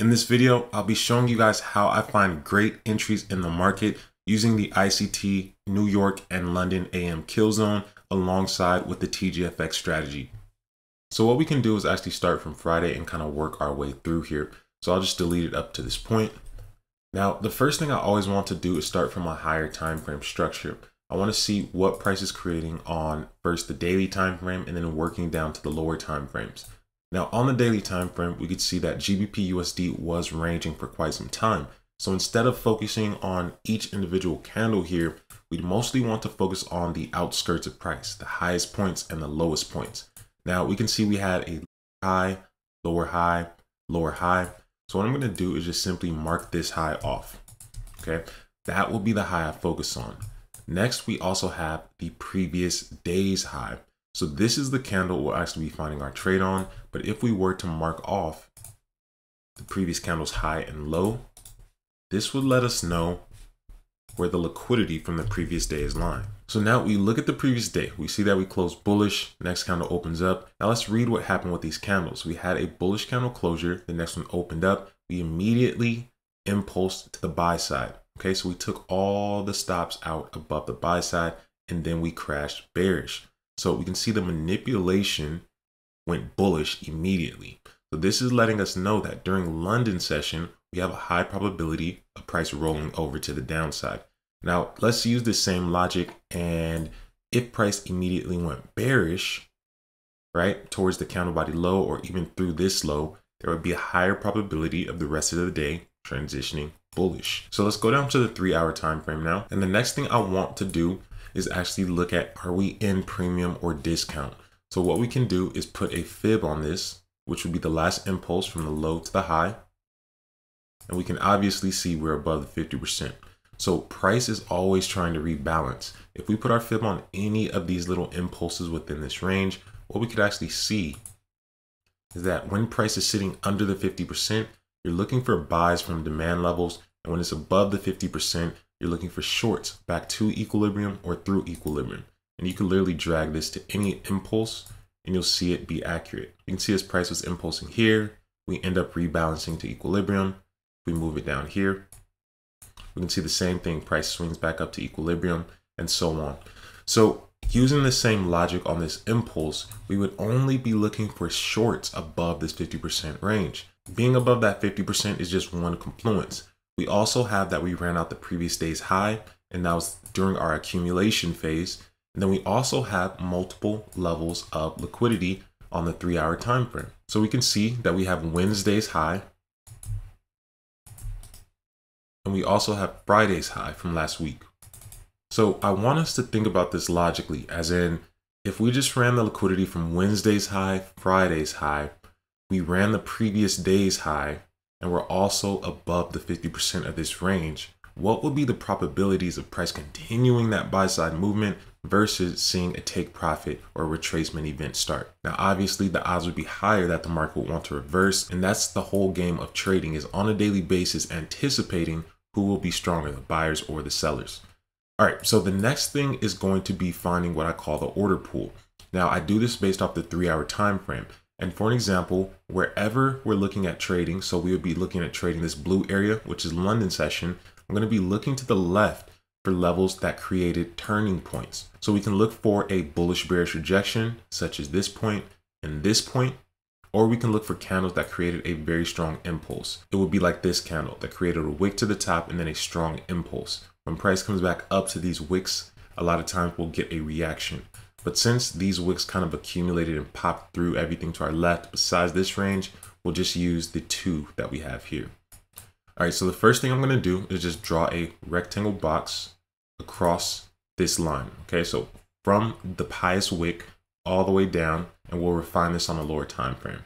In this video, I'll be showing you guys how I find great entries in the market using the ICT, New York, and London AM kill zone alongside with the TGFX strategy. So what we can do is actually start from Friday and kind of work our way through here. So I'll just delete it up to this point. Now, the first thing I always want to do is start from a higher time frame structure. I want to see what price is creating on first the daily time frame and then working down to the lower time frames. Now on the daily time frame, we could see that GBP/USD was ranging for quite some time. So instead of focusing on each individual candle here, we'd mostly want to focus on the outskirts of price, the highest points and the lowest points. Now we can see we had a high, lower high, lower high. So what I'm going to do is just simply mark this high off. Okay, that will be the high I focus on. Next, we also have the previous day's high. So this is the candle we'll actually be finding our trade on. But if we were to mark off the previous candle's high and low, this would let us know where the liquidity from the previous day is lying. So now we look at the previous day. We see that we closed bullish, next candle opens up. Now let's read what happened with these candles. We had a bullish candle closure, the next one opened up. We immediately impulsed to the buy side. Okay, so we took all the stops out above the buy side and then we crashed bearish. So we can see the manipulation went bullish immediately. So this is letting us know that during London session, we have a high probability of price rolling over to the downside. Now let's use the same logic. And if price immediately went bearish, right, towards the candle body low, or even through this low, there would be a higher probability of the rest of the day transitioning bullish. So let's go down to the 3 hour time frame now. And the next thing I want to do is actually look at, are we in premium or discount? So what we can do is put a fib on this, which would be the last impulse from the low to the high. And we can obviously see we're above the 50%. So price is always trying to rebalance. If we put our fib on any of these little impulses within this range, what we could actually see is that when price is sitting under the 50%, you're looking for buys from demand levels. And when it's above the 50%, you're looking for shorts back to equilibrium or through equilibrium. And you can literally drag this to any impulse and you'll see it be accurate. You can see this price was impulsing here. We end up rebalancing to equilibrium. We move it down here. We can see the same thing. Price swings back up to equilibrium and so on. So using the same logic on this impulse, we would only be looking for shorts above this 50% range. Being above that 50% is just one confluence. We also have that we ran out the previous day's high, and that was during our accumulation phase. And then we also have multiple levels of liquidity on the 3 hour time frame. So we can see that we have Wednesday's high, and we also have Friday's high from last week. So I want us to think about this logically, as in, if we just ran the liquidity from Wednesday's high, Friday's high, we ran the previous day's high, and we're also above the 50% of this range, what would be the probabilities of price continuing that buy side movement versus seeing a take profit or retracement event start? Now, obviously the odds would be higher that the market would want to reverse. And that's the whole game of trading, is on a daily basis, anticipating who will be stronger, the buyers or the sellers. All right, so the next thing is going to be finding what I call the order pool. Now I do this based off the 3 hour time frame. And for an example, wherever we're looking at trading, so we would be looking at trading this blue area, which is London session. I'm going to be looking to the left for levels that created turning points. So we can look for a bullish bearish rejection, such as this point and this point, or we can look for candles that created a very strong impulse. It would be like this candle that created a wick to the top and then a strong impulse. When price comes back up to these wicks, a lot of times we'll get a reaction. But since these wicks kind of accumulated and popped through everything to our left besides this range, we'll just use the two that we have here. All right, so the first thing I'm going to do is just draw a rectangle box across this line. Okay, so from the highest wick all the way down, and we'll refine this on a lower time frame.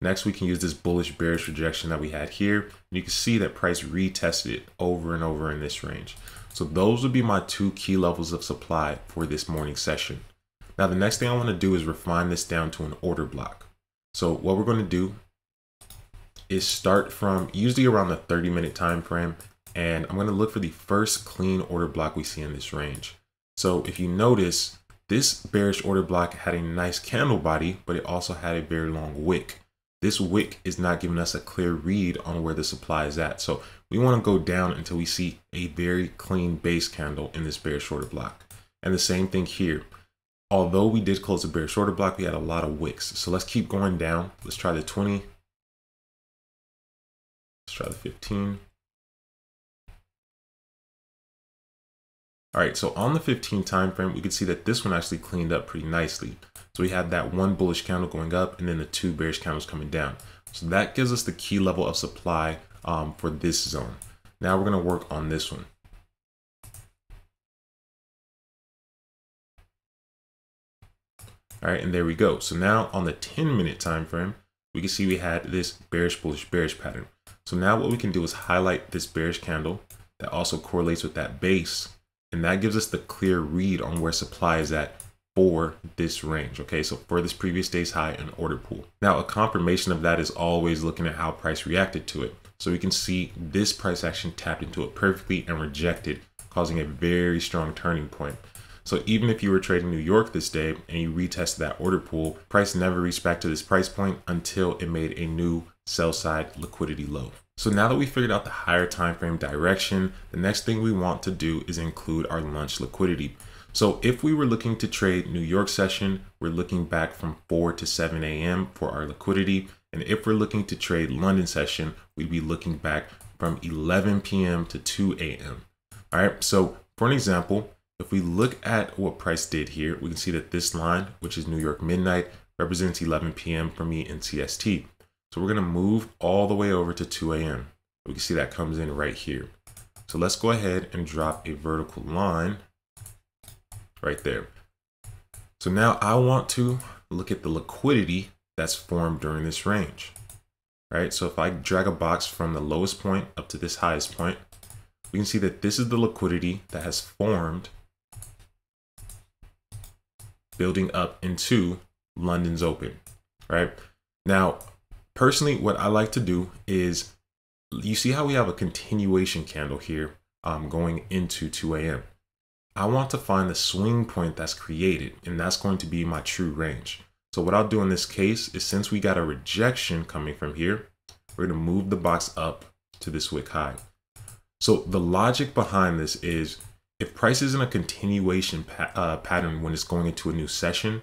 Next, we can use this bullish bearish rejection that we had here. And you can see that price retested it over and over in this range. So those would be my two key levels of supply for this morning session. Now, the next thing I want to do is refine this down to an order block. So what we're going to do is start from usually around the 30-minute time frame. And I'm going to look for the first clean order block we see in this range. So if you notice, this bearish order block had a nice candle body, but it also had a very long wick. this wick is not giving us a clear read on where the supply is at. So we want to go down until we see a very clean base candle in this bear shorter block. And the same thing here. Although we did close the bear shorter block, we had a lot of wicks. So let's keep going down. Let's try the 20. Let's try the 15. All right, so on the 15 time frame, we can see that this one actually cleaned up pretty nicely. So we had that one bullish candle going up and then the two bearish candles coming down. So that gives us the key level of supply for this zone. Now we're gonna work on this one. All right, and there we go. So now on the 10-minute time frame, we can see we had this bearish, bullish, bearish pattern. So now what we can do is highlight this bearish candle that also correlates with that base. And that gives us the clear read on where supply is at for this range. Okay, so for this previous day's high and order pool. Now, a confirmation of that is always looking at how price reacted to it. So we can see this price action tapped into it perfectly and rejected, causing a very strong turning point. So even if you were trading New York this day and you retested that order pool, price never reached back to this price point until it made a new sell side liquidity low. So now that we figured out the higher time frame direction, the next thing we want to do is include our lunch liquidity. So if we were looking to trade New York session, we're looking back from 4 to 7 a.m. for our liquidity. And if we're looking to trade London session, we'd be looking back from 11 p.m. to 2 a.m. All right, so for an example, if we look at what price did here, we can see that this line, which is New York midnight, represents 11 p.m. for me in CST. So we're gonna move all the way over to 2 a.m. We can see that comes in right here. So let's go ahead and drop a vertical line right there. So now I want to look at the liquidity that's formed during this range, right? So if I drag a box from the lowest point up to this highest point, we can see that this is the liquidity that has formed building up into London's open, right? Now, personally, what I like to do is, you see how we have a continuation candle here going into 2 a.m. I want to find the swing point that's created, and that's going to be my true range. So what I'll do in this case is, since we got a rejection coming from here, we're gonna move the box up to this wick high. So the logic behind this is, if price is in a continuation pattern when it's going into a new session,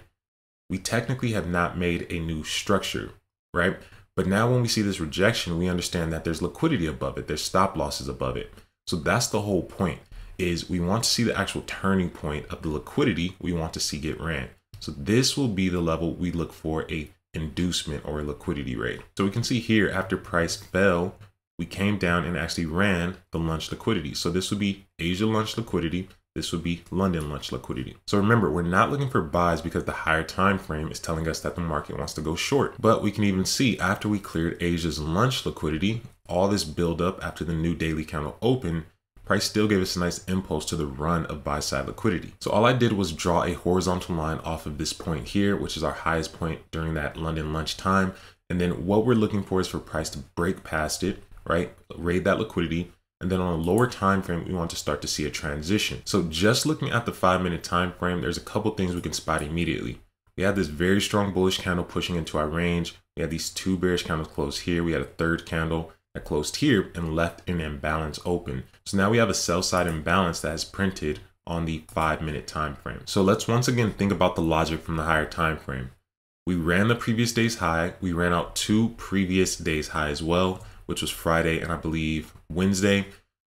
we technically have not made a new structure, right? But now when we see this rejection, we understand that there's liquidity above it, there's stop losses above it. So that's the whole point, is we want to see the actual turning point of the liquidity we want to see get ran. So this will be the level we look for a inducement or a liquidity rate. So we can see here, after price fell, we came down and actually ran the lunch liquidity. So this would be Asia lunch liquidity. This would be London lunch liquidity. So remember, we're not looking for buys because the higher time frame is telling us that the market wants to go short. But we can even see, after we cleared Asia's lunch liquidity, all this buildup after the new daily candle open, price still gave us a nice impulse to the run of buy side liquidity. So all I did was draw a horizontal line off of this point here, which is our highest point during that London lunch time. And then what we're looking for is for price to break past it, right? Raid that liquidity. And then on a lower time frame, we want to start to see a transition. So just looking at the 5-minute time frame, there's a couple things we can spot immediately. We had this very strong bullish candle pushing into our range. We had these two bearish candles close here. We had a third candle that closed here and left an imbalance open. So now we have a sell side imbalance that has printed on the 5-minute time frame. So let's once again think about the logic from the higher time frame. We ran the previous day's high. We ran out two previous days high as well, which was Friday and I believe Wednesday.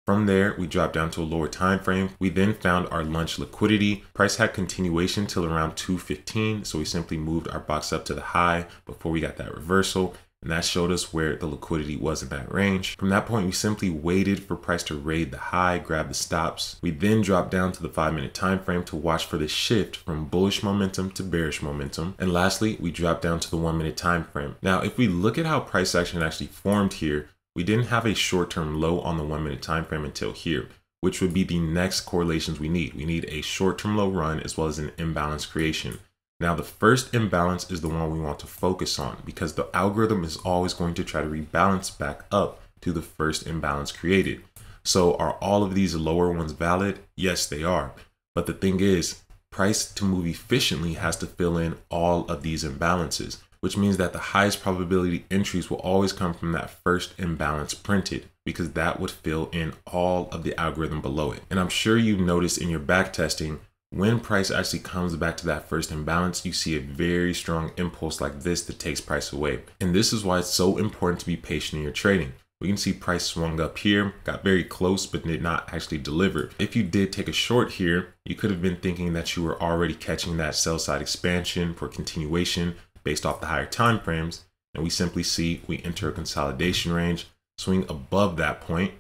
From there, we dropped down to a lower time frame. We then found our lunch liquidity. Price had continuation till around 2:15, so we simply moved our box up to the high before we got that reversal, and that showed us where the liquidity was in that range. From that point, we simply waited for price to raid the high, grab the stops. We then dropped down to the 5-minute time frame to watch for the shift from bullish momentum to bearish momentum. And lastly, we dropped down to the 1-minute time frame. Now, if we look at how price action actually formed here, we didn't have a short-term low on the 1-minute time frame until here, which would be the next correlations we need. We need a short-term low run as well as an imbalance creation. Now, the first imbalance is the one we want to focus on, because the algorithm is always going to try to rebalance back up to the first imbalance created. So are all of these lower ones valid? Yes, they are. But the thing is, price to move efficiently has to fill in all of these imbalances. which means that the highest probability entries will always come from that first imbalance printed, because that would fill in all of the algorithm below it. And I'm sure you've noticed in your back testing, when price actually comes back to that first imbalance, you see a very strong impulse like this that takes price away. And this is why it's so important to be patient in your trading. We can see price swung up here, got very close, but did not actually deliver. If you did take a short here, you could have been thinking that you were already catching that sell side expansion for continuation based off the higher time frames. And we simply see we enter a consolidation range, swing above that point,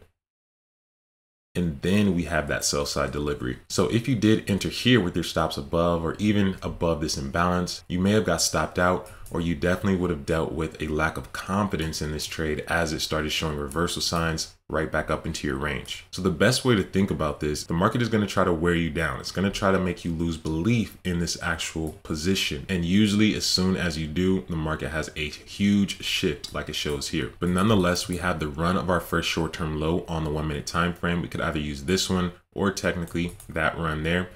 and then we have that sell side delivery. So if you did enter here with your stops above or even above this imbalance, you may have got stopped out, or you definitely would have dealt with a lack of confidence in this trade as it started showing reversal signs right back up into your range. So the best way to think about this, the market is going to try to wear you down. It's going to try to make you lose belief in this actual position. And usually as soon as you do, the market has a huge shift like it shows here. But nonetheless, we have the run of our first short-term low on the 1 minute time frame. We could either use this one or technically that run there.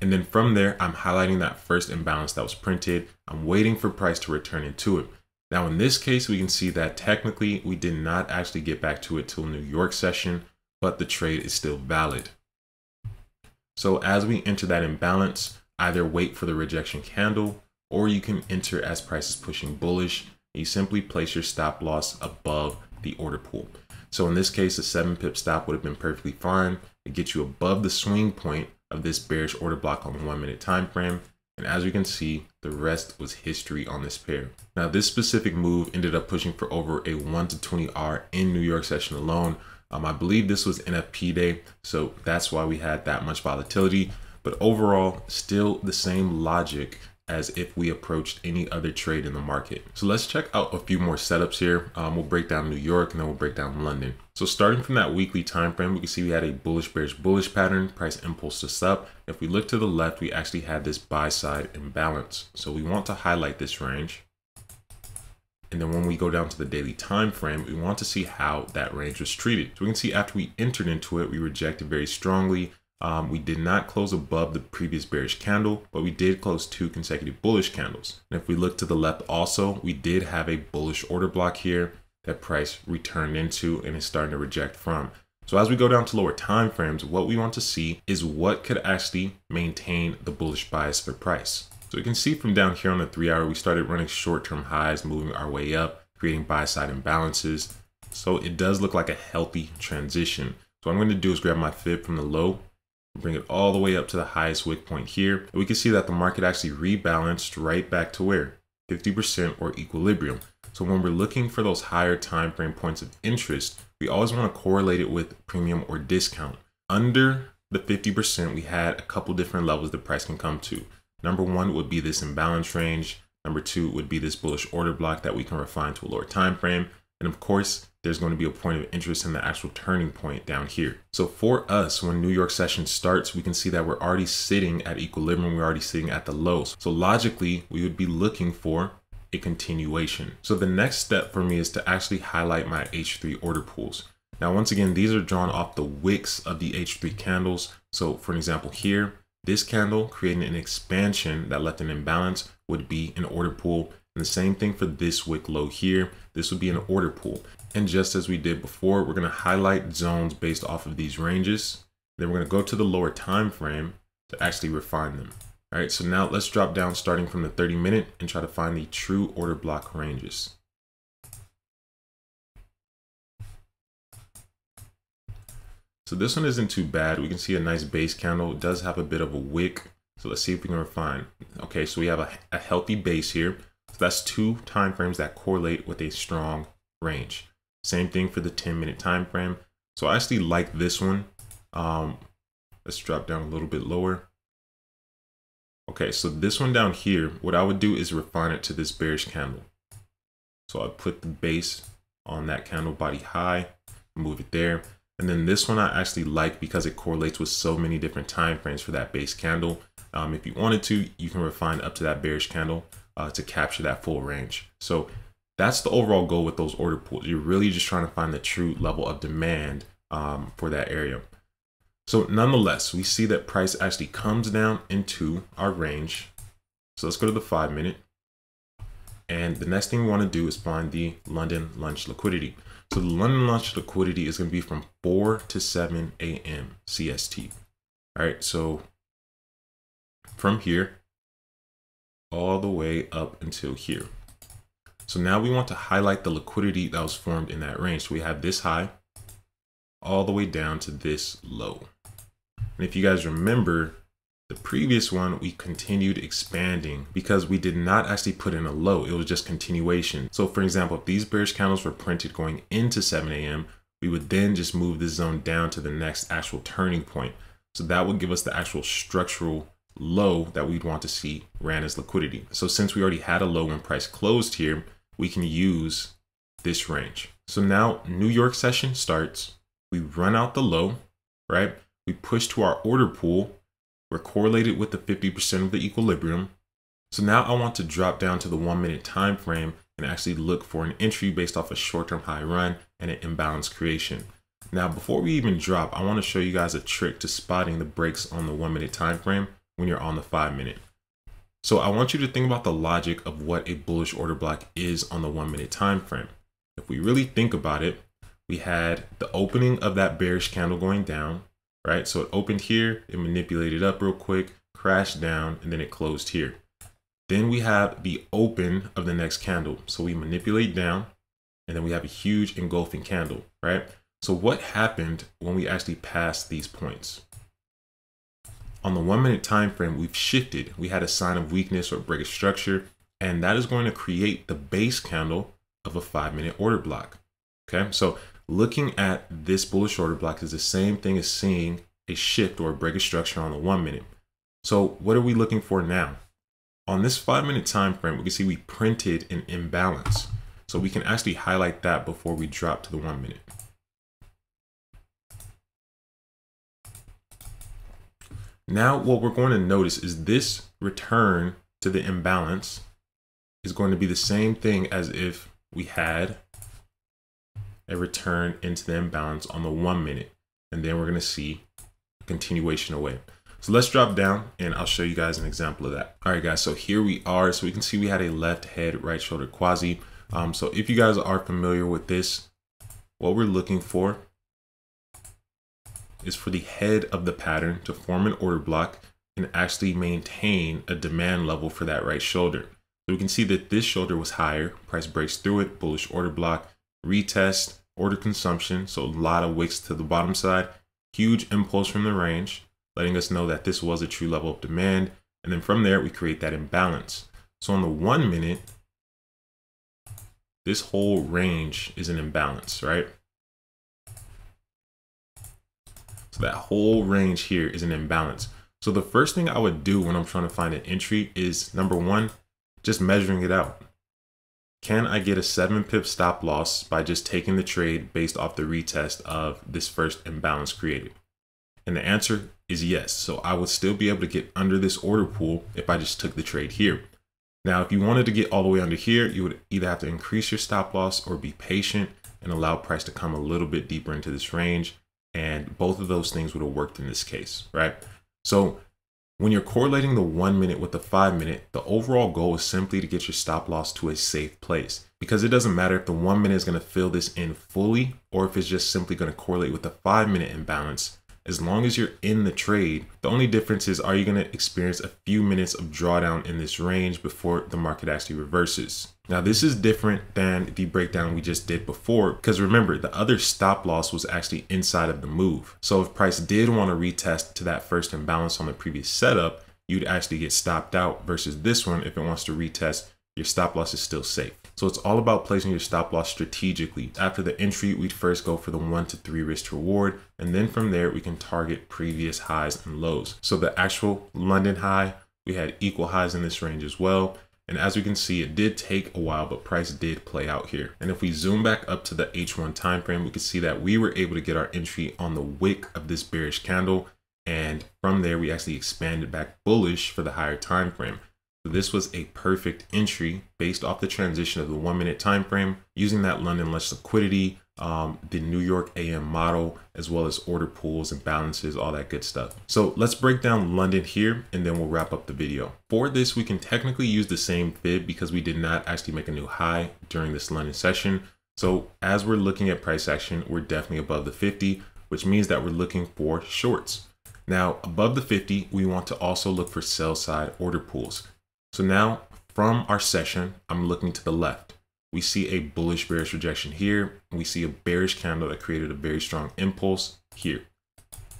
And then from there, I'm highlighting that first imbalance that was printed. I'm waiting for price to return into it. Now in this case, we can see that technically we did not actually get back to it till New York session, but the trade is still valid. So as we enter that imbalance, either wait for the rejection candle, or you can enter as price is pushing bullish. You simply place your stop loss above the order pool. So in this case, a 7 pip stop would have been perfectly fine. It gets you above the swing point of this bearish order block on the 1 minute time frame, and as we can see, the rest was history on this pair. Now this specific move ended up pushing for over a 1 to 20 R in New York session alone. I believe this was NFP day, so that's why we had that much volatility, but overall still the same logic as if we approached any other trade in the market. So let's check out a few more setups here. We'll break down New York and then we'll break down London. So starting from that weekly time frame, we can see we had a bullish, bearish, bullish pattern. Price impulsed us up. If we look to the left, we actually had this buy side imbalance. So we want to highlight this range. And then when we go down to the daily time frame, we want to see how that range was treated. So we can see after we entered into it, we rejected very strongly. We did not close above the previous bearish candle, but we did close 2 consecutive bullish candles. And if we look to the left also, we did have a bullish order block here that price returned into and is starting to reject from. So as we go down to lower time frames, what we want to see is what could actually maintain the bullish bias for price. So you can see from down here on the 3 hour, we started running short-term highs, moving our way up, creating buy-side imbalances. So it does look like a healthy transition. So what I'm going to do is grab my fib from the low, bring it all the way up to the highest wick point here, and we can see that the market actually rebalanced right back to where 50% or equilibrium. So when we're looking for those higher time frame points of interest, we always want to correlate it with premium or discount. Under the 50%, we had a couple different levels the price can come to. Number one would be this imbalance range. Number two would be this bullish order block that we can refine to a lower time frame. And of course, there's going to be a point of interest in the actual turning point down here. So for us, when New York session starts, we can see that we're already sitting at equilibrium. We're already sitting at the lows. So logically, we would be looking for a continuation. So the next step for me is to actually highlight my H3 order pools. Now, once again, these are drawn off the wicks of the H3 candles. So for an example here, this candle creating an expansion that left an imbalance would be an order pool. And the same thing for this wick low here, this would be an order pool. And just as we did before, we're going to highlight zones based off of these ranges. Then we're going to go to the lower time frame to actually refine them. All right, so now let's drop down starting from the 30-minute and try to find the true order block ranges. So this one isn't too bad. We can see a nice base candle. It does have a bit of a wick. So let's see if we can refine. Okay, so we have a healthy base here. So that's 2 time frames that correlate with a strong range. Same thing for the 10-minute time frame. So I actually like this one. Let's drop down a little bit lower. Okay, so this one down here, what I would do is refine it to this bearish candle. So I put the base on that candle body high, move it there. And then this one I actually like because it correlates with so many different time frames for that base candle. If you wanted to, you can refine up to that bearish candle to capture that full range. So that's the overall goal with those order pools. You're really just trying to find the true level of demand for that area. So nonetheless, we see that price actually comes down into our range. So let's go to the 5 minute. And the next thing we want to do is find the London lunch liquidity. So the London lunch liquidity is going to be from 4 to 7 a.m. CST. All right, so from here all the way up until here. So now we want to highlight the liquidity that was formed in that range. So we have this high all the way down to this low. And if you guys remember the previous one, we continued expanding because we did not actually put in a low. It was just continuation. So for example, if these bearish candles were printed going into 7 a.m., we would then just move this zone down to the next actual turning point. So that would give us the actual structural low that we'd want to see ran as liquidity. So since we already had a low when price closed here, we can use this range. So now New York session starts. We run out the low, right? We push to our order pool. We're correlated with the 50% of the equilibrium. So now I want to drop down to the 1 minute time frame and actually look for an entry based off a short-term high run and an imbalance creation. Now, before we even drop, I want to show you guys a trick to spotting the breaks on the 1 minute time frame when you're on the 5 minute. So I want you to think about the logic of what a bullish order block is on the 1 minute time frame. If we really think about it, we had the opening of that bearish candle going down, right? So it opened here, it manipulated up real quick, crashed down, and then it closed here. Then we have the open of the next candle. So we manipulate down, and then we have a huge engulfing candle, right? So what happened when we actually passed these points? On the 1 minute time frame, we've shifted. We had a sign of weakness or break of structure, and that is going to create the base candle of a 5 minute order block. Okay, so looking at this bullish order block is the same thing as seeing a shift or a break of structure on the 1 minute. So what are we looking for now? On this 5 minute time frame, we can see we printed an imbalance. So we can actually highlight that before we drop to the 1 minute. Now, what we're going to notice is this return to the imbalance is going to be the same thing as if we had a return into the imbalance on the 1 minute. And then we're going to see a continuation away. So let's drop down and I'll show you guys an example of that. All right, guys, so here we are. So we can see we had a left head, right shoulder quasi. So if you guys are familiar with this, what we're looking for is for the head of the pattern to form an order block and actually maintain a demand level for that right shoulder. So we can see that this shoulder was higher, price breaks through it, bullish order block, retest, order consumption, so a lot of wicks to the bottom side, huge impulse from the range, letting us know that this was a true level of demand. And then from there, we create that imbalance. So on the 1 minute, this whole range is an imbalance, right? So that whole range here is an imbalance. So the first thing I would do when I'm trying to find an entry is number one, just measuring it out. Can I get a 7 pip stop loss by just taking the trade based off the retest of this first imbalance created? And the answer is yes. So I would still be able to get under this order pool if I just took the trade here. Now, if you wanted to get all the way under here, you would either have to increase your stop loss or be patient and allow price to come a little bit deeper into this range. And both of those things would have worked in this case, right? So when you're correlating the 1 minute with the 5 minute, the overall goal is simply to get your stop loss to a safe place, because it doesn't matter if the 1 minute is going to fill this in fully or if it's just simply going to correlate with the 5 minute imbalance. As long as you're in the trade, the only difference is, are you going to experience a few minutes of drawdown in this range before the market actually reverses? Now, this is different than the breakdown we just did before, because remember, the other stop loss was actually inside of the move. So if price did want to retest to that first imbalance on the previous setup, you'd actually get stopped out, versus this one, if it wants to retest, your stop loss is still safe. So it's all about placing your stop loss strategically. After the entry, we'd first go for the 1 to 3 risk to reward. And then from there, we can target previous highs and lows. So the actual London high, we had equal highs in this range as well. And as we can see, it did take a while, but price did play out here. And if we zoom back up to the H1 time frame, we can see that we were able to get our entry on the wick of this bearish candle. And from there, we actually expanded back bullish for the higher time frame. So this was a perfect entry based off the transition of the 1 minute time frame, using that London lunch liquidity, the New York AM model, as well as order pools and balances, all that good stuff. So let's break down London here and then we'll wrap up the video. For this, we can technically use the same fib because we did not actually make a new high during this London session. So as we're looking at price action, we're definitely above the 50, which means that we're looking for shorts. Now above the 50, we want to also look for sell side order pools. So now from our session, I'm looking to the left. We see a bullish bearish rejection here. And we see a bearish candle that created a very strong impulse here.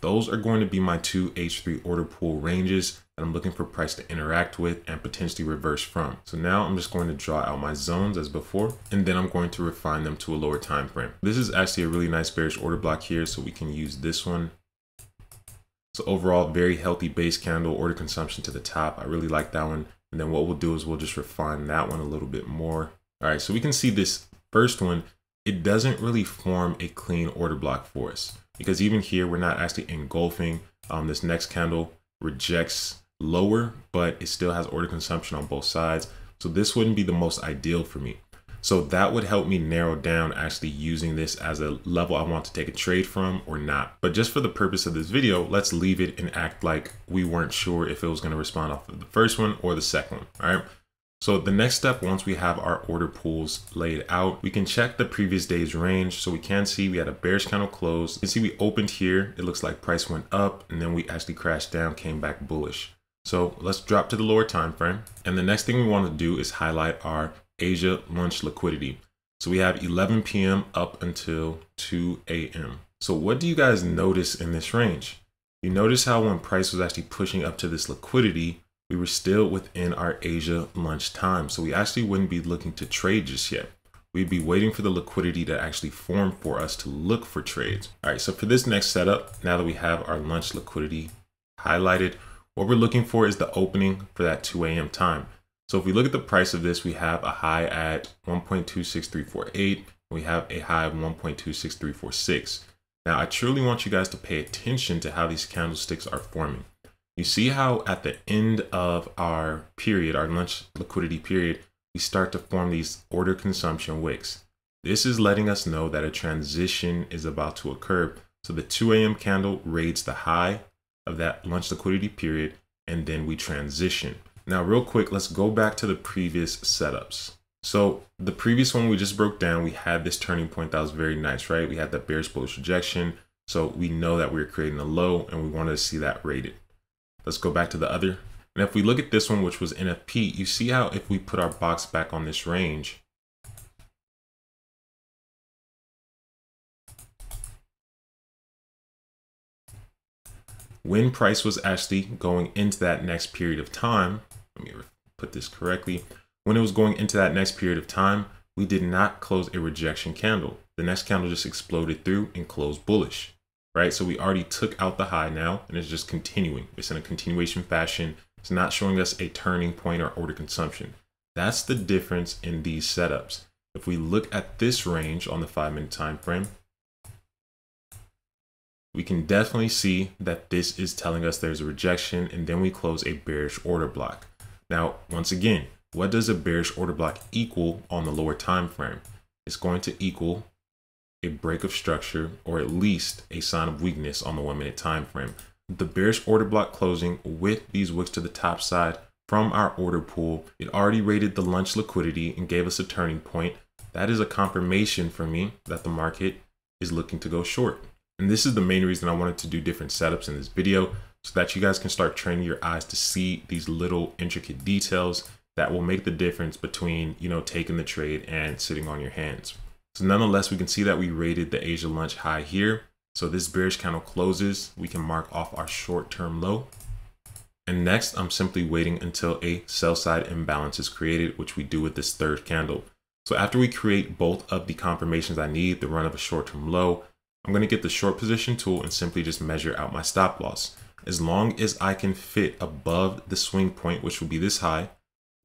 Those are going to be my two H3 order pool ranges that I'm looking for price to interact with and potentially reverse from. So now I'm just going to draw out my zones as before, and then I'm going to refine them to a lower time frame. This is actually a really nice bearish order block here, so we can use this one. So overall, very healthy base candle, order consumption to the top. I really like that one. And then what we'll do is we'll just refine that one a little bit more. All right, so we can see this first one, it doesn't really form a clean order block for us because even here, we're not actually engulfing. This next candle rejects lower, but it still has order consumption on both sides. So this wouldn't be the most ideal for me. So that would help me narrow down actually using this as a level I want to take a trade from or not. But just for the purpose of this video, let's leave it and act like we weren't sure if it was gonna respond off of the first one or the second one, all right? So the next step, once we have our order pools laid out, we can check the previous day's range. So we can see we had a bearish candle close. You can see we opened here. It looks like price went up and then we actually crashed down, came back bullish. So let's drop to the lower time frame. And the next thing we want to do is highlight our Asia lunch liquidity. So we have 11 p.m. up until 2 a.m. So what do you guys notice in this range? You notice how when price was actually pushing up to this liquidity, we were still within our Asia lunch time. So we actually wouldn't be looking to trade just yet. We'd be waiting for the liquidity to actually form for us to look for trades. All right, so for this next setup, now that we have our lunch liquidity highlighted, what we're looking for is the opening for that 2 a.m. time. So if we look at the price of this, we have a high at 1.26348, and we have a high of 1.26346. Now I truly want you guys to pay attention to how these candlesticks are forming. You see how at the end of our period, our lunch liquidity period, we start to form these order consumption wicks. This is letting us know that a transition is about to occur. So the 2 a.m. candle raids the high of that lunch liquidity period, and then we transition. Now, real quick, let's go back to the previous setups. So the previous one we just broke down, we had this turning point that was very nice, right? We had that bearish bullish rejection. So we know that we were creating a low and we wanted to see that rated. Let's go back to the other. And if we look at this one, which was NFP, you see how if we put our box back on this range, when price was actually going into that next period of time, let me put this correctly, when it was going into that next period of time, we did not close a rejection candle. The next candle just exploded through and closed bullish. Right, so we already took out the high now and it's just continuing. It's in a continuation fashion. It's not showing us a turning point or order consumption. That's the difference in these setups. If we look at this range on the 5-minute time frame, we can definitely see that this is telling us there's a rejection and then we close a bearish order block. Now, once again, what does a bearish order block equal on the lower time frame? It's going to equal a break of structure, or at least a sign of weakness on the 1-minute time frame. The bearish order block closing with these wicks to the top side from our order pool, it already rated the lunch liquidity and gave us a turning point. That is a confirmation for me that the market is looking to go short. And this is the main reason I wanted to do different setups in this video, so that you guys can start training your eyes to see these little intricate details that will make the difference between, you know, taking the trade and sitting on your hands. So nonetheless, we can see that we rated the Asia lunch high here. So this bearish candle closes, we can mark off our short-term low. And next, I'm simply waiting until a sell side imbalance is created, which we do with this third candle. So after we create both of the confirmations I need, the run of a short-term low, I'm gonna get the short position tool and simply just measure out my stop loss. As long as I can fit above the swing point, which will be this high,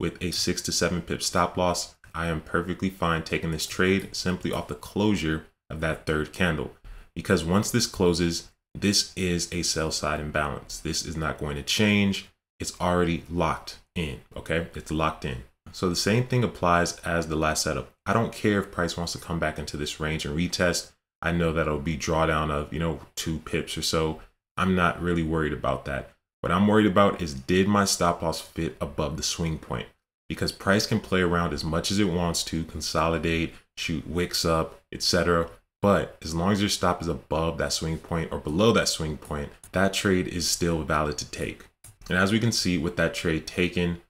with a 6 to 7 pip stop loss, I am perfectly fine taking this trade simply off the closure of that third candle. Because once this closes, this is a sell side imbalance. This is not going to change. It's already locked in, okay? It's locked in. So the same thing applies as the last setup. I don't care if price wants to come back into this range and retest. I know that it'll be drawdown of, 2 pips or so. I'm not really worried about that. What I'm worried about is, did my stop loss fit above the swing point? Because price can play around as much as it wants to, consolidate, shoot wicks up, etc. But as long as your stop is above that swing point or below that swing point, that trade is still valid to take. And as we can see, with that trade taken,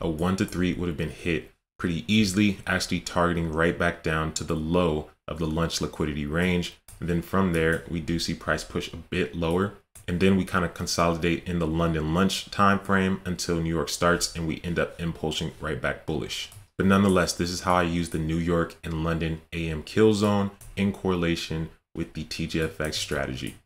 a 1 to 3 would have been hit pretty easily, actually targeting right back down to the low of the lunch liquidity range. And then from there, we do see price push a bit lower. And then we kind of consolidate in the London lunch time frame until New York starts, and we end up impulsing right back bullish. But nonetheless, this is how I use the New York and London AM kill zone in correlation with the TGFX strategy.